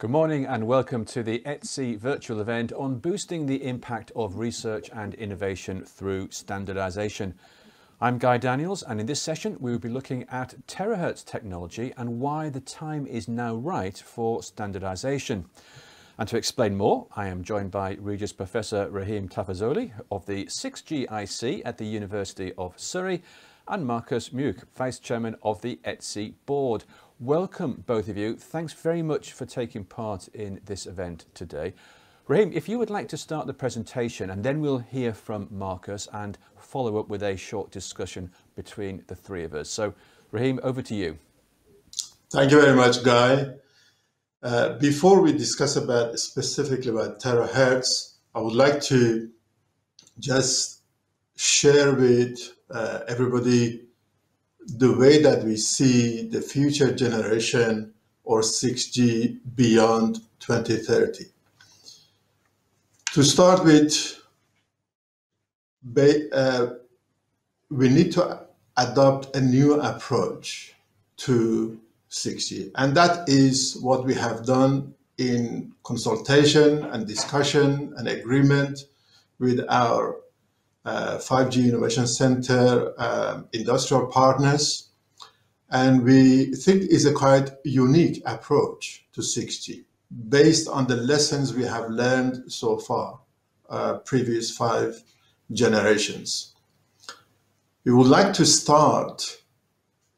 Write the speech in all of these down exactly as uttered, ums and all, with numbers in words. Good morning and welcome to the E T S I virtual event on boosting the impact of research and innovation through standardization. I'm Guy Daniels, and in this session we will be looking at terahertz technology and why the time is now right for standardization. And to explain more, I am joined by Regius Professor Rahim Tafazolli of the six G I C at the University of Surrey and Markus Mueck, Vice Chairman of the E T S I Board. Welcome, both of you. Thanks very much for taking part in this event today. Rahim, if you would like to start the presentation, and then we'll hear from Markus and follow up with a short discussion between the three of us. So, Rahim, over to you. Thank you very much, Guy. Uh, before we discuss about specifically about terahertz, I would like to just share with uh, everybody the way that we see the future generation or six G beyond twenty thirty. To start with, uh, we need to adopt a new approach to six G, and that is what we have done in consultation and discussion and agreement with our Uh, five G Innovation Center uh, industrial partners, and we think is a quite unique approach to six G based on the lessons we have learned so far, uh, previous five generations. We would like to start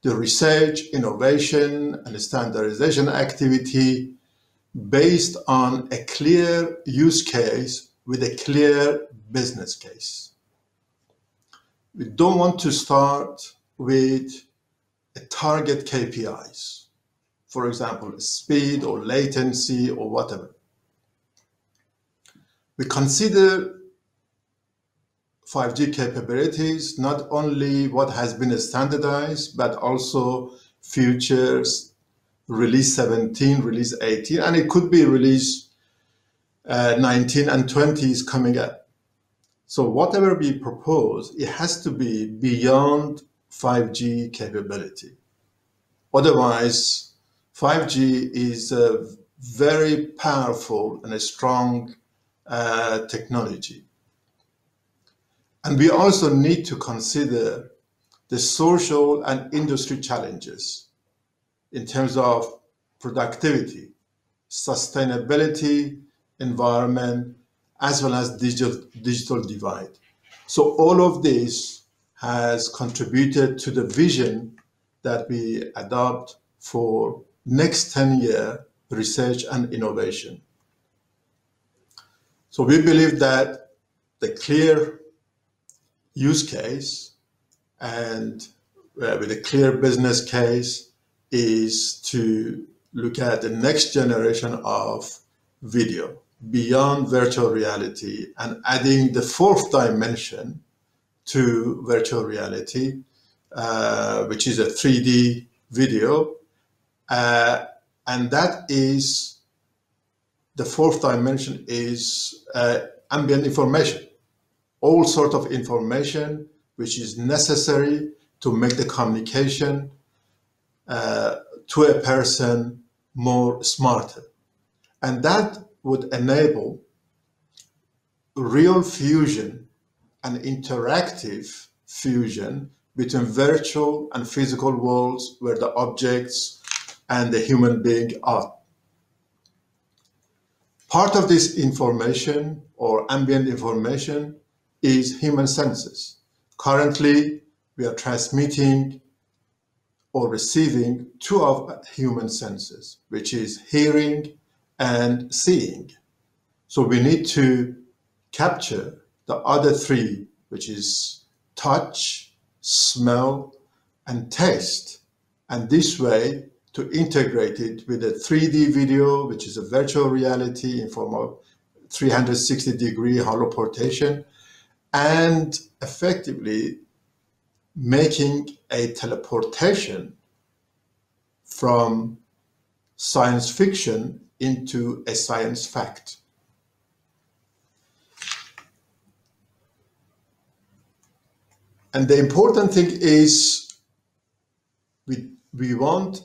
the research, innovation, and standardization activity based on a clear use case with a clear business case. We don't want to start with a target K P Is, for example, speed or latency or whatever. We consider five G capabilities, not only what has been standardized, but also futures, release seventeen, release eighteen, and it could be release uh, nineteen and twenty is coming up. So whatever we propose, it has to be beyond five G capability. Otherwise, five G is a very powerful and a strong uh, technology. And we also need to consider the social and industry challenges in terms of productivity, sustainability, environment, as well as digital, digital divide. So all of this has contributed to the vision that we adopt for next ten year research and innovation. So we believe that the clear use case and uh, with a clear business case is to look at the next generation of video, beyond virtual reality, and adding the fourth dimension to virtual reality, uh, which is a three D video. Uh, and that is, the fourth dimension is uh, ambient information, all sorts of information which is necessary to make the communication uh, to a person more smarter. And that would enable real fusion and interactive fusion between virtual and physical worlds where the objects and the human being are. Part of this information or ambient information is human senses. Currently, we are transmitting or receiving two of human senses, which is hearing and seeing. So we need to capture the other three, which is touch, smell, and taste. And this way to integrate it with a three D video, which is a virtual reality in form of three hundred sixty degree holoportation, and effectively making a teleportation from science fiction into a science fact. And the important thing is we, we want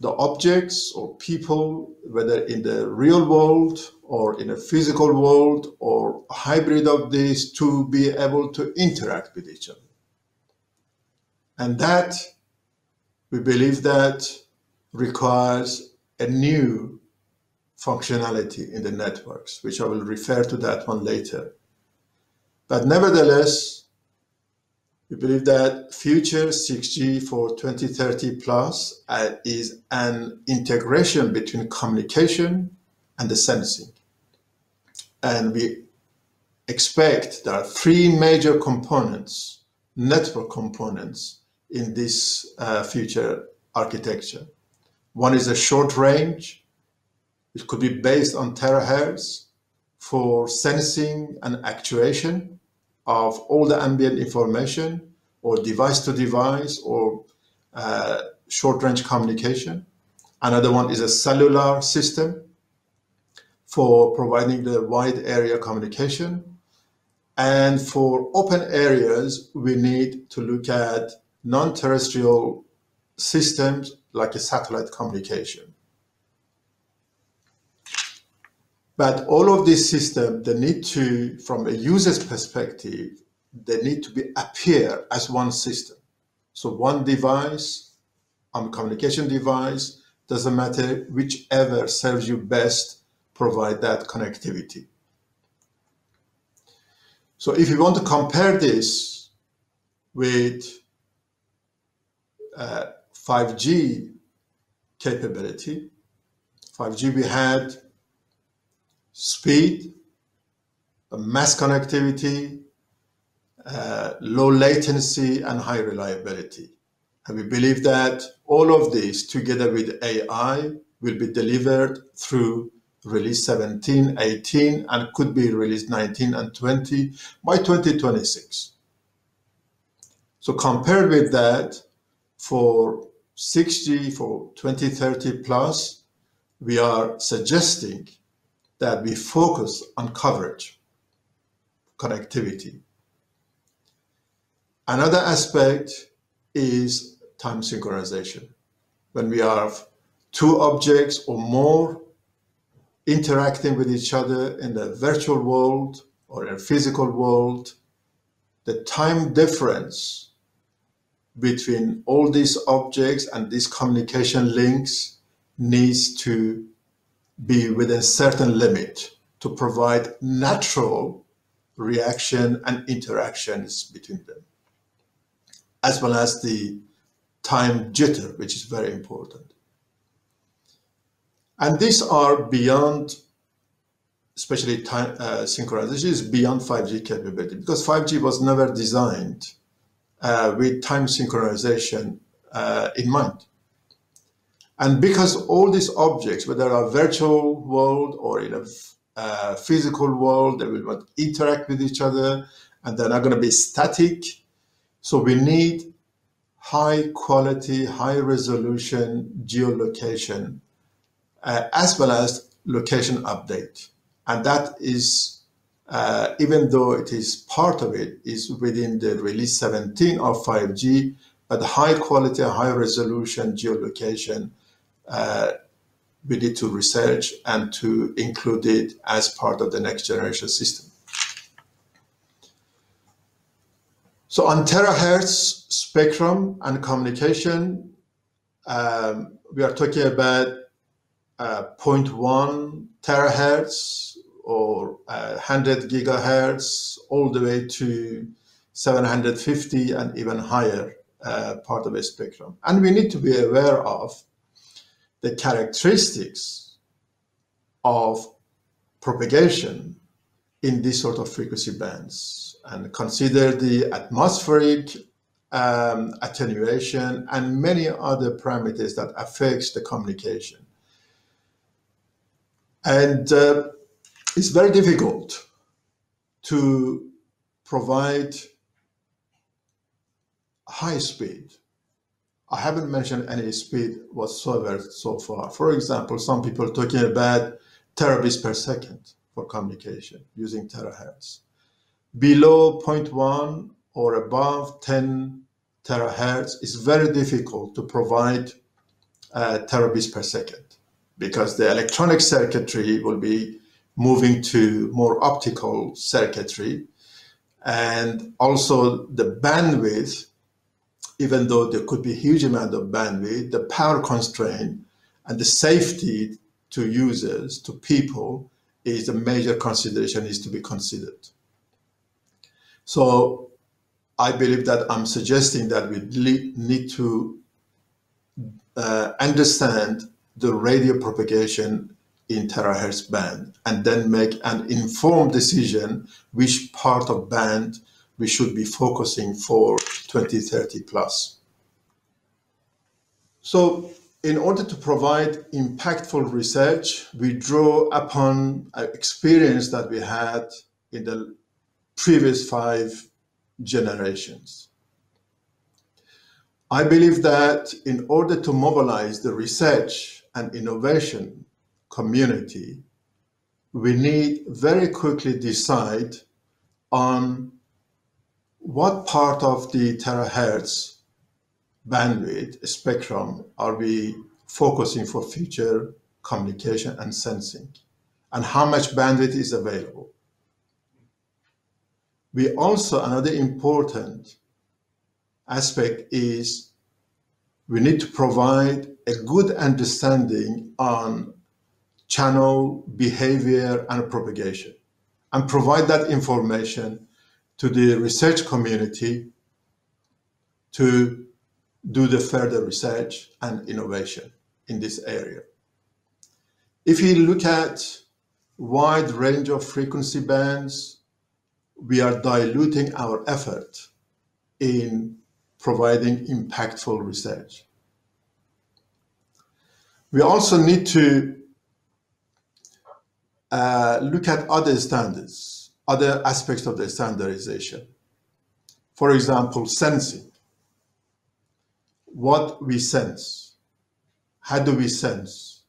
the objects or people, whether in the real world or in a physical world or a hybrid of these, to be able to interact with each other. And that, we believe that requires a new functionality in the networks, which I will refer to that one later. But nevertheless, we believe that future six G for twenty thirty plus uh, is an integration between communication and the sensing. And we expect there are three major components, network components, in this uh, future architecture. One is a short range. It could be based on terahertz for sensing and actuation of all the ambient information, or device to device, or uh, short range communication. Another one is a cellular system for providing the wide area communication. And for open areas, we need to look at non-terrestrial systems like a satellite communication. But all of these systems, they need to, from a user's perspective, they need to be appear as one system. So one device, a communication device, doesn't matter, whichever serves you best, provide that connectivity. So if you want to compare this with uh, five G capability, five G we had speed, mass connectivity, uh, low latency, and high reliability. And we believe that all of these, together with A I, will be delivered through release seventeen, eighteen, and could be released nineteen and twenty by twenty twenty-six. So compared with that, for six G, for twenty thirty plus, we are suggesting that we focus on coverage, connectivity. Another aspect is time synchronization. When we have two objects or more interacting with each other in the virtual world or a physical world, the time difference between all these objects and these communication links needs to be within a certain limit to provide natural reaction and interactions between them, as well as the time jitter, which is very important. And these are beyond, especially time uh, synchronization is beyond five G capability, because five G was never designed uh, with time synchronization uh, in mind. And because all these objects, whether they are virtual world or in a uh, physical world, they will interact with each other and they're not going to be static. So we need high quality, high resolution geolocation, uh, as well as location update. And that is, uh, even though it is part of it, is within the release seventeen of five G, but high quality, high resolution geolocation, Uh, we need to research and to include it as part of the next generation system. So on terahertz spectrum and communication, um, we are talking about uh, zero point one terahertz or uh, one hundred gigahertz all the way to seven hundred fifty and even higher uh, part of a spectrum. And we need to be aware of the characteristics of propagation in this sort of frequency bands, and consider the atmospheric um, attenuation and many other parameters that affects the communication. And uh, it's very difficult to provide high speed. I haven't mentioned any speed whatsoever so far. For example, some people are talking about terabits per second for communication using terahertz. Below zero point one or above ten terahertz, it's very difficult to provide uh, terabits per second, because the electronic circuitry will be moving to more optical circuitry. And also the bandwidth, even though there could be a huge amount of bandwidth, the power constraint and the safety to users, to people, is a major consideration, is to be considered. So I believe that I'm suggesting that we need to uh, understand the radio propagation in terahertz band, and then make an informed decision which part of band we should be focusing for twenty thirty plus. So in order to provide impactful research, we draw upon experience that we had in the previous five generations. I believe that in order to mobilize the research and innovation community, we need very quickly decide on what part of the terahertz bandwidth spectrum are we focusing for future communication and sensing, and how much bandwidth is available. We also, another important aspect is we need to provide a good understanding on channel behavior and propagation, and provide that information to the research community to do the further research and innovation in this area. If you look at wide range of frequency bands, we are diluting our effort in providing impactful research. We also need to Uh, look at other standards, other aspects of the standardization. For example, sensing. What we sense, how do we sense?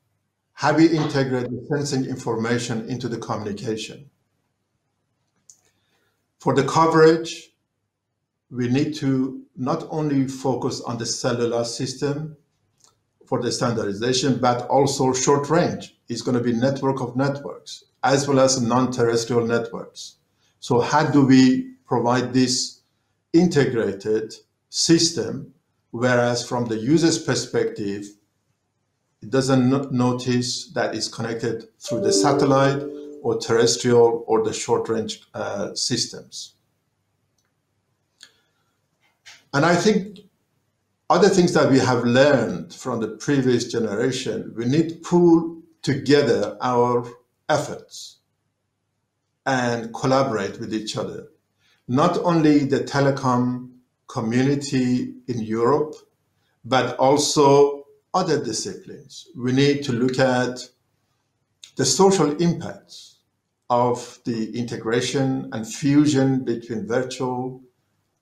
How we integrate the sensing information into the communication. For the coverage, we need to not only focus on the cellular system for the standardization, but also short range. It's going to be network of networks, as well as non-terrestrial networks. So how do we provide this integrated system, whereas from the user's perspective, it doesn't notice that it's connected through the satellite or terrestrial or the short-range uh, systems. And I think other things that we have learned from the previous generation, we need to pool together our efforts and collaborate with each other. Not only the telecom community in Europe, but also other disciplines. We need to look at the social impacts of the integration and fusion between virtual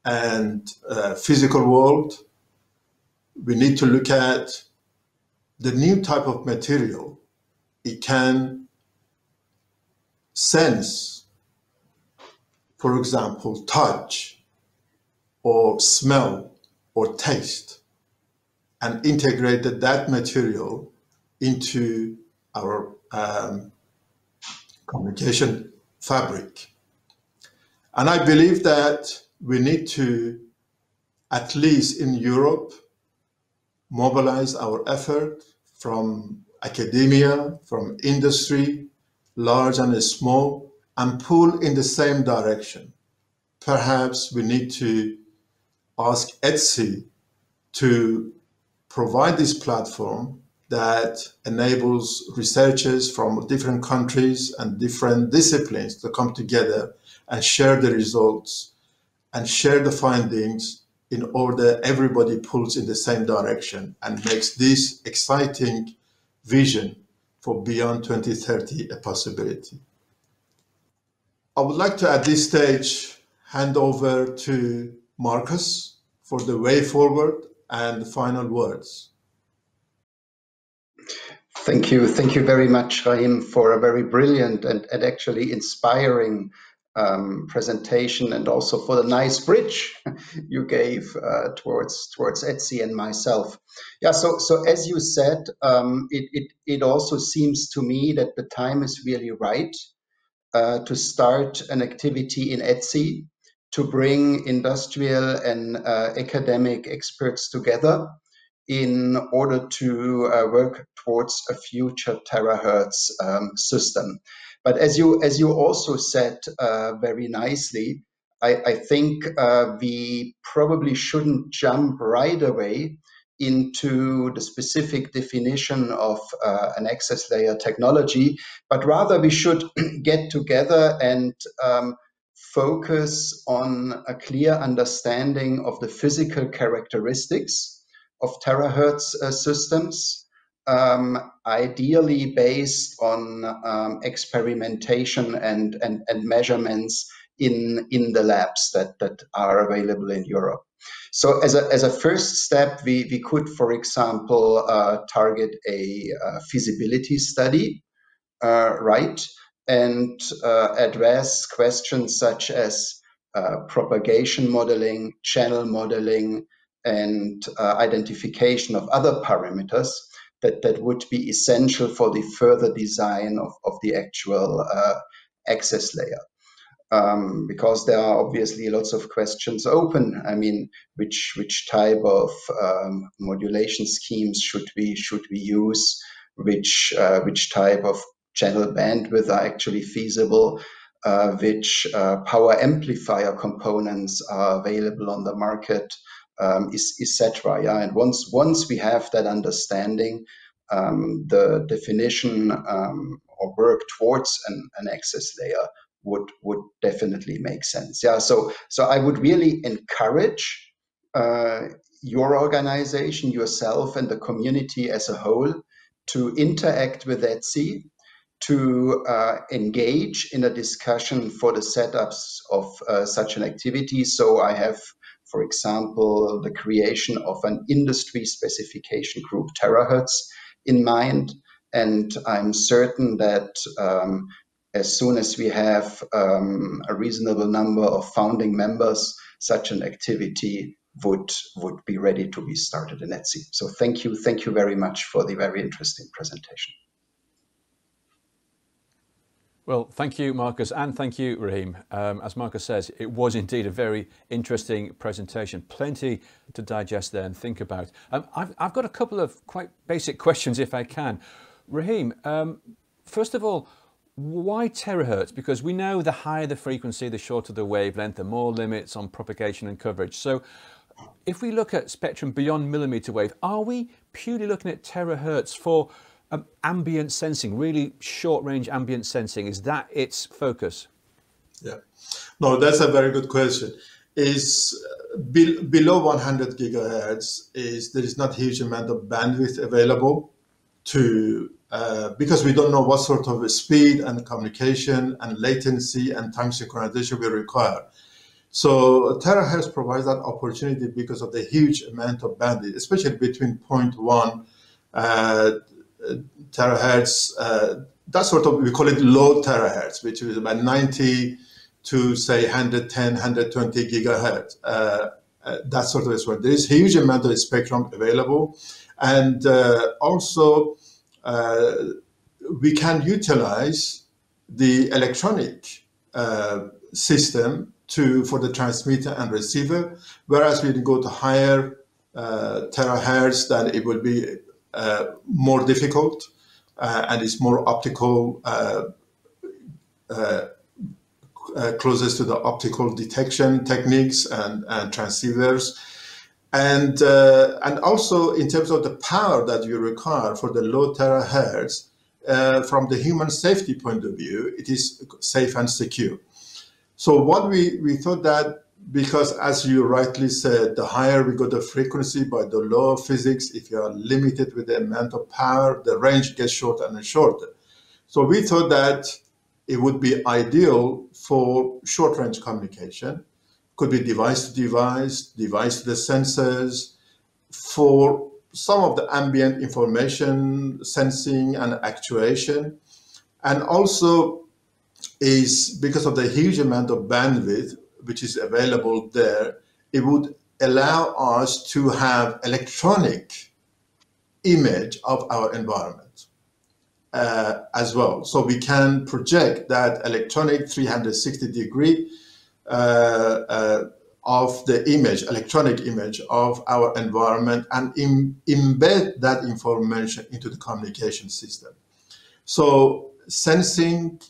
and uh, physical world. We need to look at the new type of material it can sense, for example, touch or smell or taste, and integrate that material into our um, communication fabric. And I believe that we need to, at least in Europe, mobilize our effort from academia, from industry, large and small, and pull in the same direction. Perhaps we need to ask E T S I to provide this platform that enables researchers from different countries and different disciplines to come together and share the results and share the findings, in order everybody pulls in the same direction and makes this exciting vision for beyond twenty thirty a possibility. I would like to, at this stage, hand over to Markus for the way forward and the final words. Thank you. Thank you very much, Rahim, for a very brilliant and, and actually inspiring um, presentation, and also for the nice bridge you gave uh, towards towards E T S I and myself. Yeah, so so as you said, um, it, it, it also seems to me that the time is really right uh, to start an activity in E T S I to bring industrial and uh, academic experts together in order to uh, work towards a future terahertz um, system. But as you as you also said uh, very nicely, I, I think uh, we probably shouldn't jump right away into the specific definition of uh, an access layer technology, but rather we should get together and um, focus on a clear understanding of the physical characteristics of terahertz uh, systems, um, ideally based on um, experimentation and, and, and measurements in, in the labs that, that are available in Europe. So as a, as a first step, we, we could, for example, uh, target a, a feasibility study, uh, right? And uh, address questions such as uh, propagation modeling, channel modeling, and uh, identification of other parameters that, that would be essential for the further design of, of the actual uh, access layer. Um, because there are obviously lots of questions open. I mean, which which type of um, modulation schemes should we should we use? Which uh, which type of channel bandwidth are actually feasible? Uh, which uh, power amplifier components are available on the market? Um, et cetera. Yeah, and once once we have that understanding, um, the definition um, or work towards an, an access layer would would definitely make sense. Yeah, so so I would really encourage uh, your organization, yourself, and the community as a whole to interact with E T S I, to uh, engage in a discussion for the setups of uh, such an activity. So I have, for example, the creation of an industry specification group terahertz in mind. And I'm certain that um, as soon as we have um, a reasonable number of founding members, such an activity would, would be ready to be started in E T S I. So thank you. Thank you very much for the very interesting presentation. Well, thank you, Markus, and thank you, Rahim. Um, as Markus says, it was indeed a very interesting presentation. Plenty to digest there and think about. Um, I've, I've got a couple of quite basic questions, if I can. Rahim, um, first of all, why terahertz? Because we know the higher the frequency, the shorter the wavelength, the more limits on propagation and coverage. So if we look at spectrum beyond millimeter wave, are we purely looking at terahertz for Um, ambient sensing, really short-range ambient sensing? Is that its focus? Yeah, no, that's a very good question. Is uh, be below one hundred gigahertz, is there is not huge amount of bandwidth available to uh, because we don't know what sort of speed and communication and latency and time synchronization we require. So terahertz provides that opportunity because of the huge amount of bandwidth, especially between zero point one uh, terahertz, uh, that sort of, we call it low terahertz, which is about ninety to say one ten, one twenty gigahertz. Uh, uh, that sort of is where there is a huge amount of spectrum available. And uh, also uh, we can utilize the electronic uh, system to, for the transmitter and receiver, whereas we go to higher uh, terahertz, then it will be Uh, more difficult uh, and it's more optical, uh, uh, uh, closest to the optical detection techniques and, and transceivers. And, uh, and also in terms of the power that you require for the low terahertz, uh, from the human safety point of view, it is safe and secure. So what we, we thought that, because as you rightly said, the higher we go the frequency by the law of physics, if you are limited with the amount of power, the range gets shorter and shorter. So we thought that it would be ideal for short range communication, could be device to device, device to the sensors, for some of the ambient information, sensing and actuation, and also is because of the huge amount of bandwidth which is available there, it would allow us to have electronic image of our environment uh, as well. So we can project that electronic three hundred sixty degree uh, uh, of the image, electronic image of our environment, and im embed that information into the communication system. So sensing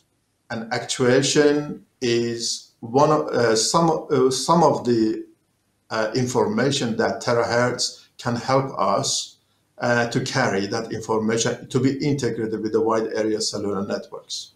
and actuation is one of uh, some uh, some of the uh, information that terahertz can help us uh, to carry that information to be integrated with the wide area cellular networks.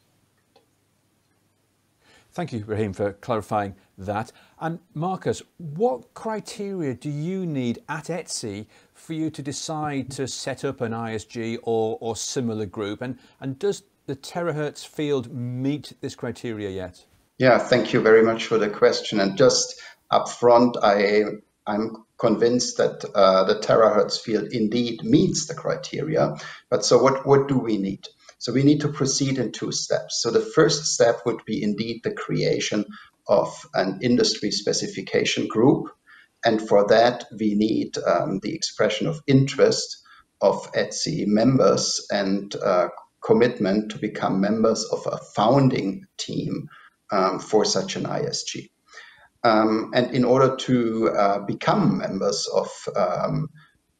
Thank you, Rahim, for clarifying that. And Markus, what criteria do you need at ETSI for you to decide to set up an I S G or, or similar group? And, and does the terahertz field meet this criteria yet? Yeah, thank you very much for the question. And just up front, I, I'm convinced that uh, the terahertz field indeed meets the criteria. But so what, what do we need? So we need to proceed in two steps. So the first step would be indeed the creation of an industry specification group. And for that, we need um, the expression of interest of ETSI members and uh, commitment to become members of a founding team um, for such an I S G. Um, and in order to uh, become members of um,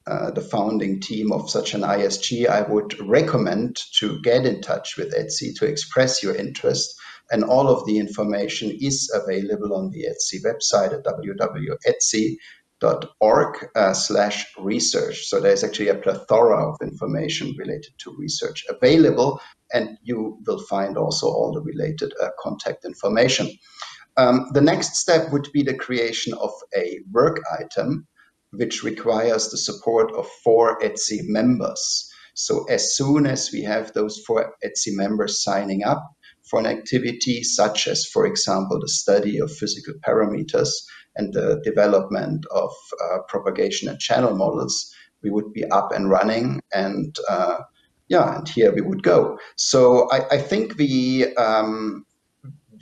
Uh, the founding team of such an I S G, I would recommend to get in touch with ETSI to express your interest. And all of the information is available on the ETSI website at w w w dot etsi dot org uh, slash research. So there's actually a plethora of information related to research available, and you will find also all the related uh, contact information. Um, the next step would be the creation of a work item, which requires the support of four ETSI members. So as soon as we have those four ETSI members signing up for an activity, such as, for example, the study of physical parameters and the development of uh, propagation and channel models, we would be up and running, and uh, yeah, and here we would go. So I, I think we, um,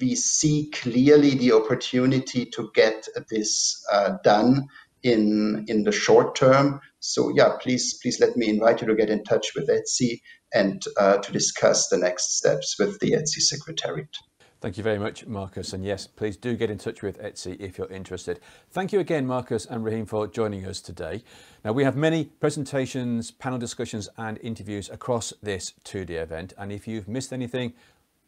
we see clearly the opportunity to get this uh, done in in the short term. So yeah, please please let me invite you to get in touch with ETSI and uh, to discuss the next steps with the ETSI Secretariat. Thank you very much, Markus. And yes, please do get in touch with ETSI if you're interested. Thank you again, Markus and Rahim, for joining us today. Now, we have many presentations, panel discussions and interviews across this two day event. And if you've missed anything,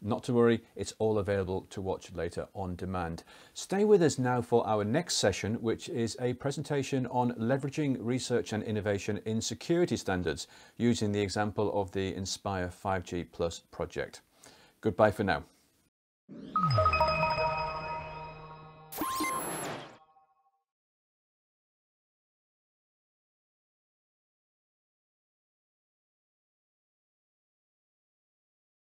not to worry, it's all available to watch later on demand. Stay with us now for our next session, which is a presentation on leveraging research and innovation in security standards, using the example of the Inspire five G plus project. Goodbye for now.